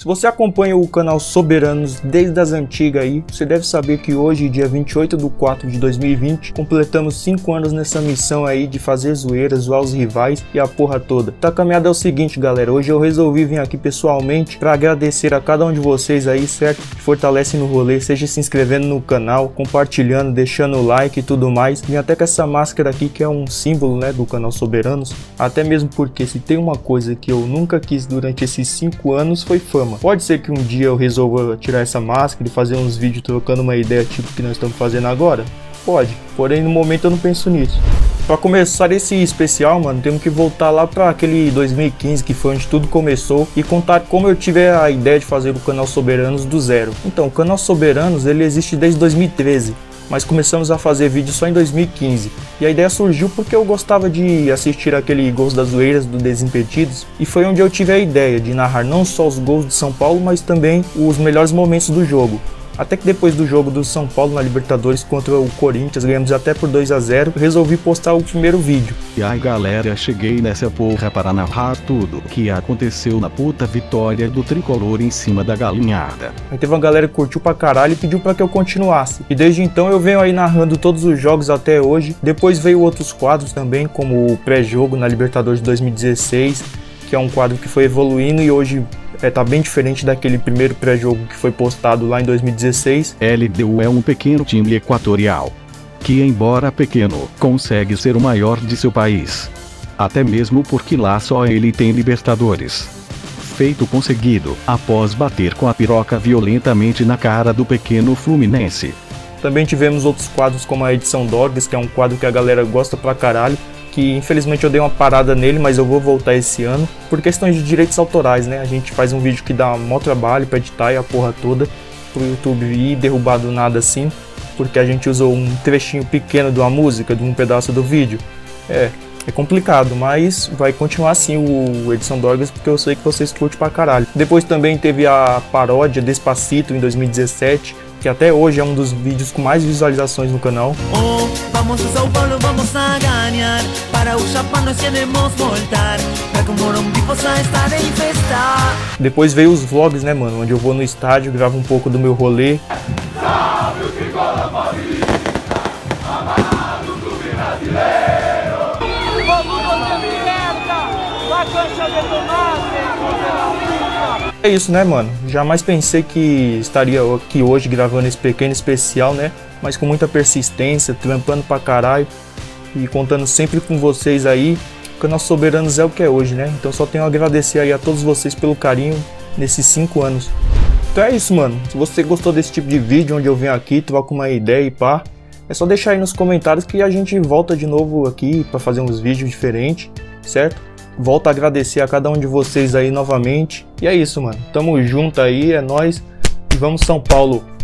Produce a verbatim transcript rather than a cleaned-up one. Se você acompanha o canal Soberanos desde as antigas aí, você deve saber que hoje, dia vinte e oito de quatro de dois mil e vinte, completamos cinco anos nessa missão aí de fazer zoeiras, zoar os rivais e a porra toda. Tá, caminhada é o seguinte, galera, hoje eu resolvi vir aqui pessoalmente para agradecer a cada um de vocês aí, certo? Que fortalecem no rolê, seja se inscrevendo no canal, compartilhando, deixando o like e tudo mais. Vim até com essa máscara aqui que é um símbolo, né, do canal Soberanos, até mesmo porque se tem uma coisa que eu nunca quis durante esses cinco anos foi fama. Pode ser que um dia eu resolva tirar essa máscara e fazer uns vídeos trocando uma ideia tipo que nós estamos fazendo agora? Pode, porém no momento eu não penso nisso. Pra começar esse especial, mano, temos que voltar lá pra aquele dois mil e quinze que foi onde tudo começou e contar como eu tive a ideia de fazer o canal Soberanos do zero. Então, o canal Soberanos ele existe desde dois mil e treze. Mas começamos a fazer vídeo só em dois mil e quinze. E a ideia surgiu porque eu gostava de assistir aquele Gols das Zoeiras do Desimpedidos. E foi onde eu tive a ideia de narrar não só os gols de São Paulo, mas também os melhores momentos do jogo. Até que depois do jogo do São Paulo na Libertadores contra o Corinthians, ganhamos até por dois a zero, resolvi postar o primeiro vídeo. E aí galera, cheguei nessa porra para narrar tudo que aconteceu na puta vitória do tricolor em cima da galinhada. Aí teve uma galera que curtiu pra caralho e pediu pra que eu continuasse. E desde então eu venho aí narrando todos os jogos até hoje. Depois veio outros quadros também, como o pré-jogo na Libertadores de dois mil e dezesseis, que é um quadro que foi evoluindo e hoje... É, tá bem diferente daquele primeiro pré-jogo que foi postado lá em dois mil e dezesseis. L D U é um pequeno time equatorial, que embora pequeno, consegue ser o maior de seu país. Até mesmo porque lá só ele tem Libertadores. Feito conseguido, após bater com a piroca violentamente na cara do pequeno Fluminense. Também tivemos outros quadros como a Edição Dorgs, que é um quadro que a galera gosta pra caralho. Que infelizmente eu dei uma parada nele, mas eu vou voltar esse ano, por questões de direitos autorais, né? A gente faz um vídeo que dá mó trabalho pra editar e a porra toda, pro YouTube ir derrubar do nada assim, porque a gente usou um trechinho pequeno de uma música, de um pedaço do vídeo. É, é complicado, mas vai continuar assim o Edição Dorgas, porque eu sei que vocês curtem pra caralho. Depois também teve a paródia Despacito em dois mil e dezessete, que até hoje é um dos vídeos com mais visualizações no canal. Oh, vamos a São Paulo, vamos a ganhar. Para o Japão nós queremos voltar. Para que o Morumbi possa estar em festa. Depois veio os vlogs, né, mano? Onde eu vou no estádio, gravo um pouco do meu rolê. Sabe o que gola Paulista, amado clube brasileiro. Vamos fazer direta, a cancha de tomate. É isso, né, mano? Jamais pensei que estaria aqui hoje gravando esse pequeno especial, né? Mas com muita persistência, trampando pra caralho e contando sempre com vocês aí. O canal Soberanos é o que é hoje, né? Então só tenho a agradecer aí a todos vocês pelo carinho nesses cinco anos. Então é isso, mano. Se você gostou desse tipo de vídeo, onde eu venho aqui, troco uma ideia e pá, é só deixar aí nos comentários que a gente volta de novo aqui pra fazer uns vídeos diferentes, certo? Volto a agradecer a cada um de vocês aí novamente. E é isso, mano. Tamo junto aí, é nóis. E vamos São Paulo.